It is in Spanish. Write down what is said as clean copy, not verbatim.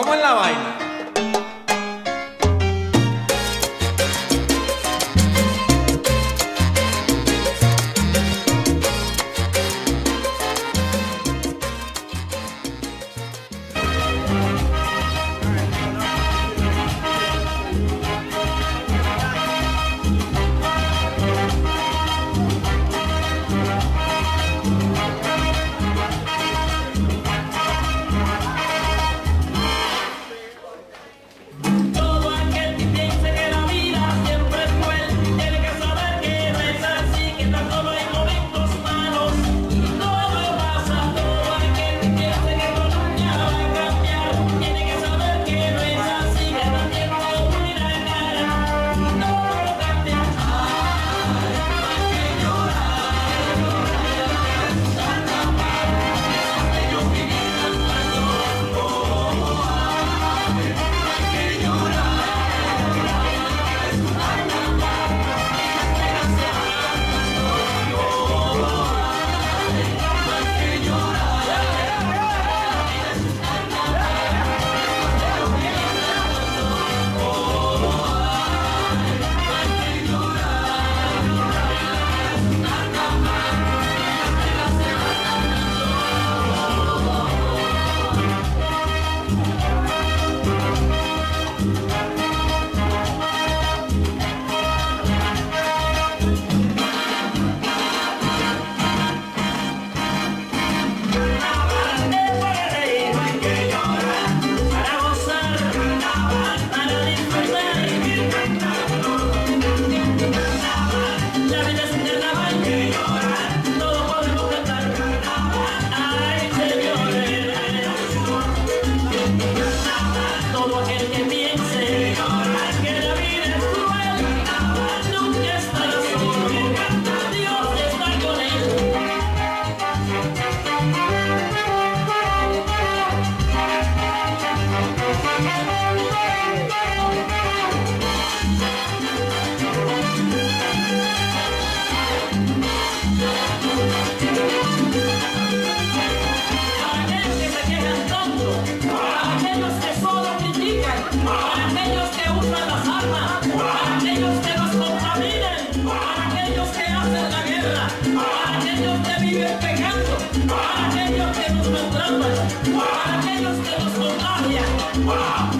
¿Cómo es la vaina? Para aquellos que nos contagian.